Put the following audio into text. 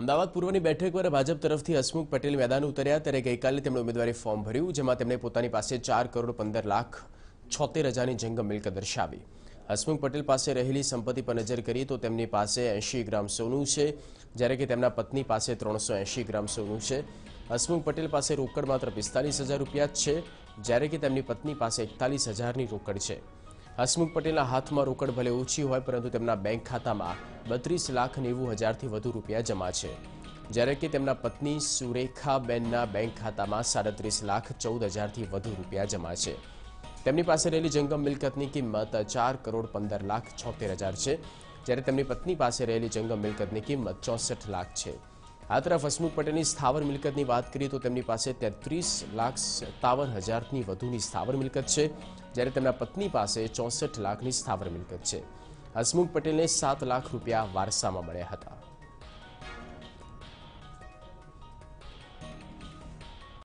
અમદાવાદ પૂર્વની બેઠક પર ભાજપ તરફથી હસમુખ પટેલ મેદાન ઉતર્યા ત્યારે ગઈકાલે તેમણે ઉમેદવારી ફોર્મ ભર્યું જેમાં તેમણે પોતાની પાસે 4,15,76,000ની જંગમ મિલકત દર્શાવી. હસમુખ પટેલ પાસે રહેલી સંપત્તિ પર નજર કરી તો તેમની પાસે 80 ગ્રામ સોનું છે, જ્યારે કે તેમના પત્ની પાસે 380 ગ્રામ સોનું છે. હસમુખ પટેલ પાસે રોકડ માત્ર 45,000 રૂપિયા જ છે, જ્યારે કે તેમની પત્ની પાસે 41,000ની રોકડ છે. હસમુખ પટેલના હાથમાં રોકડ ભલે ઓછી હોય, પરંતુ તેમના બેંક ખાતામાં 32,90,000થી વધુ રૂપિયા જમા છે, જ્યારે કે તેમના પત્ની સુરેખાબેનના બેંક ખાતામાં 37,14,000થી વધુ રૂપિયા જમા છે. તેમની પાસે રહેલી જંગમ મિલકતની કિંમત 4,15,76,000 છે, જ્યારે તેમની પત્ની પાસે રહેલી જંગમ મિલકતની કિંમત 64,00,000 છે. આ તરફ હસમુખ પટેલની સ્થાવર મિલકતની વાત કરીએ તો તેમની પાસે 33,57,000ની વધુની સ્થાવર મિલકત છે, જ્યારે તેમના પત્ની પાસે 64,00,000ની સ્થાવર મિલકત છે. હસમુખ પટેલને 7,00,000 રૂપિયા વારસામાં મળ્યા હતા.